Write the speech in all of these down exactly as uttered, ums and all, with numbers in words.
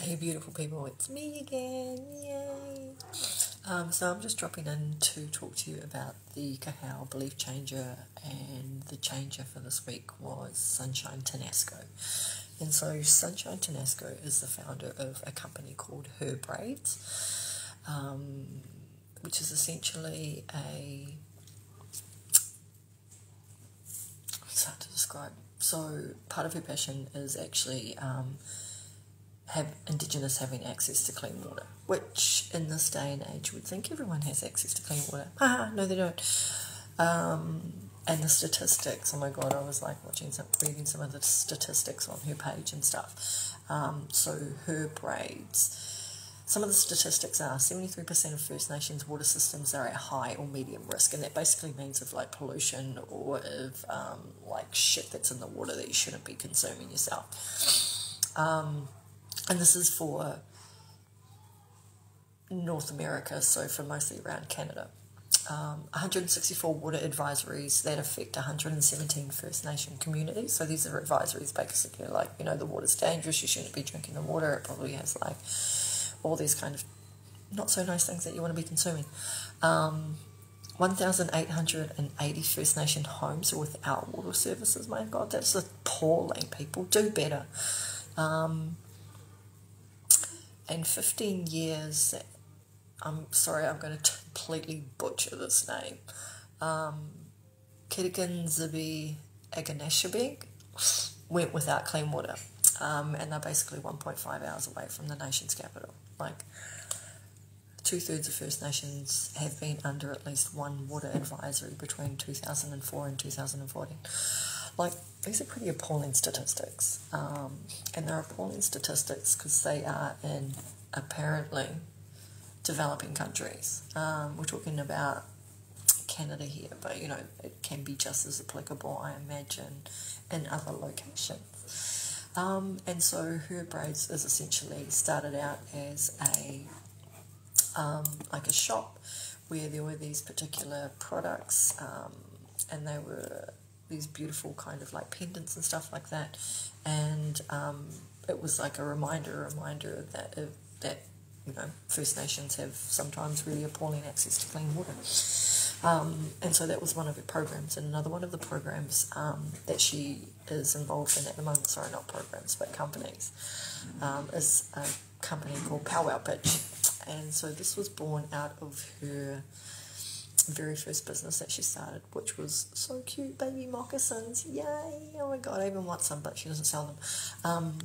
Hey beautiful people, it's me again, yay! Um, so I'm just dropping in to talk to you about the Kahow Belief Changer, and the changer for this week was Sunshine Tenasco. And so Sunshine Tenasco is the founder of a company called Her Braids, um, which is essentially a, it's hard to describe, so part of her passion is actually um, have Indigenous having access to clean water, which in this day and age would think everyone has access to clean water. Ah, no they don't. Um, and the statistics, oh my god, I was like watching some, reading some of the statistics on her page and stuff. Um, so Her Braids, some of the statistics are seventy-three percent of First Nations water systems are at high or medium risk, and that basically means of like pollution or of um, like shit that's in the water that you shouldn't be consuming yourself. Um, And this is for North America, so for mostly around Canada. Um, one hundred sixty-four water advisories that affect one hundred seventeen First Nation communities. So these are advisories basically like, you know, the water's dangerous, you shouldn't be drinking the water, it probably has like all these kind of not so nice things that you want to be consuming. Um, one thousand eight hundred eighty First Nation homes are without water services. My God, that's appalling, people. Do better. Um... In fifteen years, I'm sorry, I'm going to completely butcher this name. Um, Kitigan Zibi Anishinabeg went without clean water, um, and they're basically one point five hours away from the nation's capital. Like two thirds of First Nations have been under at least one water advisory between two thousand four and two thousand fourteen. Like, these are pretty appalling statistics, um, and they're appalling statistics because they are in apparently developing countries. Um, we're talking about Canada here, but you know, it can be just as applicable, I imagine, in other locations. Um, and so Her Braids is essentially started out as a um, like a shop where there were these particular products, um, and they were these beautiful kind of like pendants and stuff like that, and um, it was like a reminder, a reminder that uh, that you know First Nations have sometimes really appalling access to clean water, um, and so that was one of her programs. And another one of the programs um, that she is involved in at the moment, sorry, not programs but companies, um, is a company called Powwow Pitch, and so this was born out of her very first business that she started, which was so cute, baby moccasins, yay, oh my god, I even want some, but she doesn't sell them, um,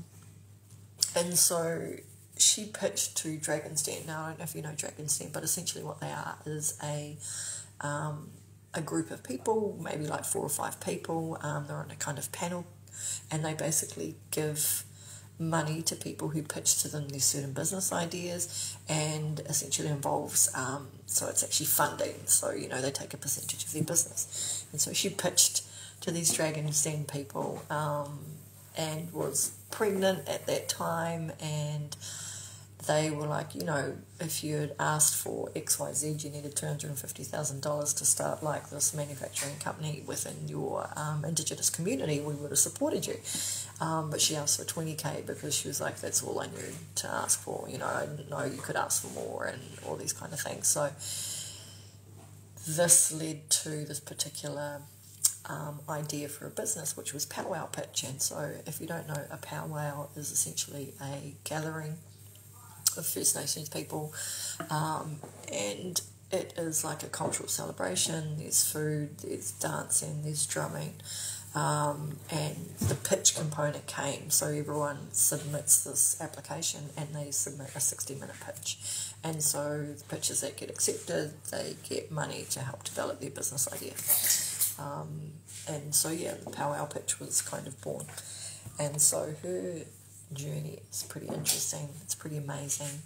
and so she pitched to Dragon's Den. Now, I don't know if you know Dragon's Den, but essentially what they are is a, um, a group of people, maybe like four or five people, um, they're on a kind of panel, and they basically give money to people who pitch to them these certain business ideas, and essentially involves um so it's actually funding, so you know they take a percentage of their business. And so she pitched to these Dragon's Den people, um and was pregnant at that time, and they were like, you know, if you had asked for X Y Z, you needed two hundred fifty thousand dollars to start like this manufacturing company within your um, Indigenous community, we would have supported you. Um, but she asked for twenty K because she was like, that's all I knew to ask for. You know, I didn't know you could ask for more and all these kind of things. So this led to this particular Um, idea for a business, which was Powwow Pitch. And so if you don't know, a powwow is essentially a gathering of First Nations people, um, and it is like a cultural celebration. There's food, there's dancing, there's drumming, um, and the pitch component came, so everyone submits this application and they submit a sixty minute pitch, and so the pitches that get accepted, they get money to help develop their business idea. Um, and so yeah, the Powwow Pitch was kind of born, and so her journey is pretty interesting, it's pretty amazing,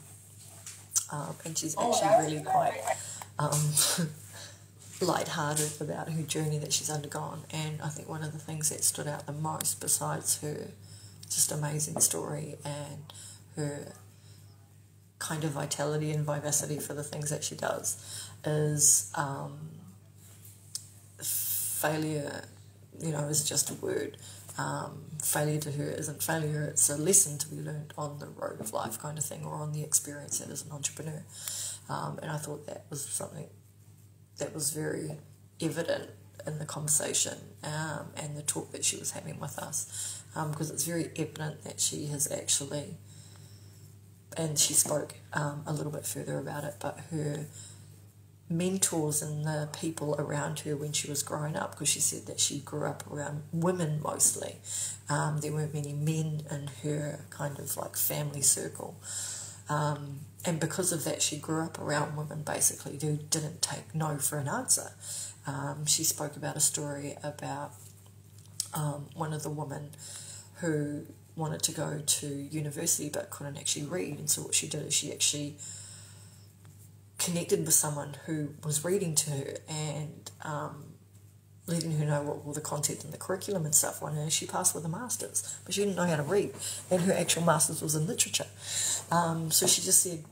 um, and she's actually really quite um, light-hearted about her journey that she's undergone. And I think one of the things that stood out the most, besides her just amazing story and her kind of vitality and vivacity for the things that she does, is um, failure, you know, is just a word. um, failure to her isn't failure, it's a lesson to be learned on the road of life kind of thing, or on the experience that is an entrepreneur. Um, and I thought that was something that was very evident in the conversation um, and the talk that she was having with us, because um, it's very evident that she has actually, and she spoke um, a little bit further about it, but her mentors and the people around her when she was growing up, because she said that she grew up around women mostly. Um, there weren't many men in her kind of like family circle. Um, and because of that, she grew up around women basically who didn't take no for an answer. Um, she spoke about a story about um, one of the women who wanted to go to university but couldn't actually read, and so what she did is she actually connected with someone who was reading to her and um, letting her know what were the content and the curriculum and stuff, and she passed with a master's, but she didn't know how to read, and her actual master's was in literature. Um, so she just said,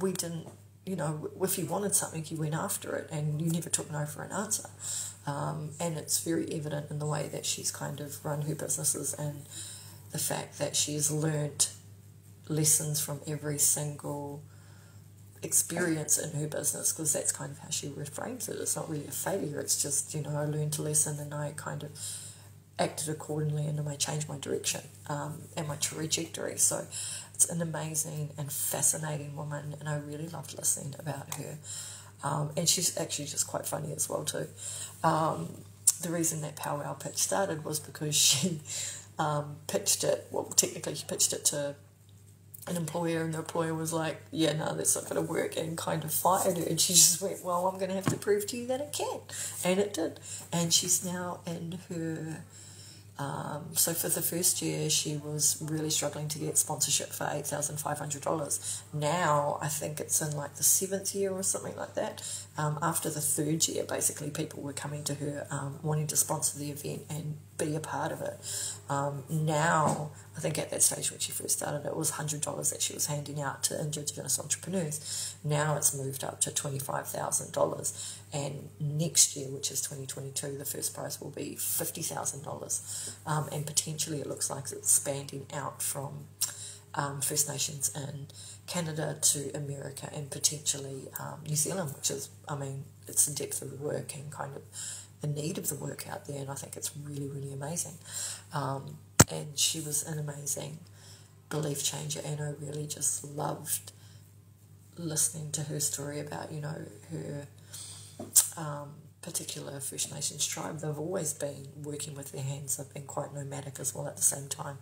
we didn't, you know, if you wanted something, you went after it, and you never took no for an answer. Um, and it's very evident in the way that she's kind of run her businesses, and the fact that she has learned lessons from every single experience in her business, because that's kind of how she reframes it. It's not really a failure, it's just, you know, I learned a lesson and I kind of acted accordingly, and I changed my direction um, and my trajectory. So it's an amazing and fascinating woman, and I really loved listening about her. Um, and she's actually just quite funny as well too. Um, the reason that Powwow Pitch started was because she um, pitched it, well technically she pitched it to an employer, and the employer was like, yeah, no, that's not going to work, and kind of fired her, and she just went, well, I'm going to have to prove to you that it can, and it did. And she's now in her, um, so for the first year, she was really struggling to get sponsorship for eight thousand five hundred dollars. Now, I think it's in like the seventh year or something like that. Um, after the third year, basically, people were coming to her um, wanting to sponsor the event and be a part of it. Um, now, I think at that stage when she first started, it was one hundred dollars that she was handing out to indigenous entrepreneurs. Now it's moved up to twenty-five thousand dollars. And next year, which is twenty twenty-two, the first prize will be fifty thousand dollars. Um, and potentially it looks like it's expanding out from um, First Nations in Canada to America and potentially um, New Zealand, which is, I mean, it's the depth of the work and kind of the need of the work out there, and I think it's really, really amazing. Um, and she was an amazing belief changer, and I really just loved listening to her story about, you know, her um, particular First Nations tribe. They've always been working with their hands, they've been quite nomadic as well at the same time.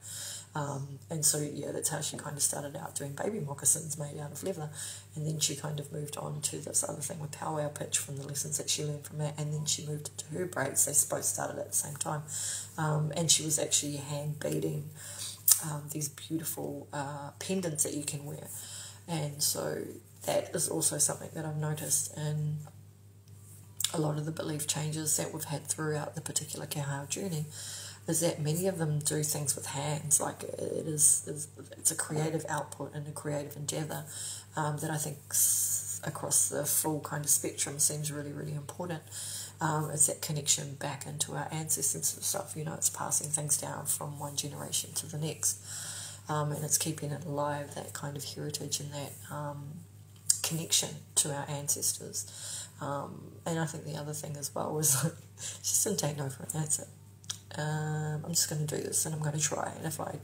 Um, and so, yeah, that's how she kind of started out doing baby moccasins made out of leather, and then she kind of moved on to this other thing with Powwow Pitch from the lessons that she learned from that, and then she moved to Her Braids. They both started at the same time. Um, and she was actually hand beading um, these beautiful uh, pendants that you can wear. And so that is also something that I've noticed in a lot of the belief changes that we've had throughout the particular Kihao journey, is that many of them do things with hands. Like it is, is it's a creative output and a creative endeavour um, that I think across the full kind of spectrum seems really, really important. Um, it's that connection back into our ancestors and stuff. You know, it's passing things down from one generation to the next, um, and it's keeping it alive, that kind of heritage and that um, connection to our ancestors. Um, and I think the other thing as well was like, just didn't take no for an answer. Um, I'm just going to do this and I'm going to try, and if I,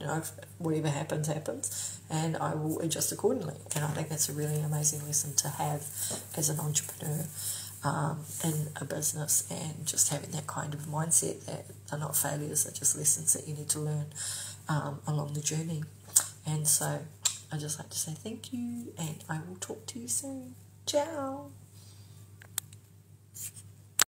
you know, if whatever happens, happens, and I will adjust accordingly. And I think that's a really amazing lesson to have as an entrepreneur um, in a business, and just having that kind of mindset that they're not failures, they're just lessons that you need to learn um, along the journey. And so I'd just like to say thank you, and I will talk to you soon. Ciao.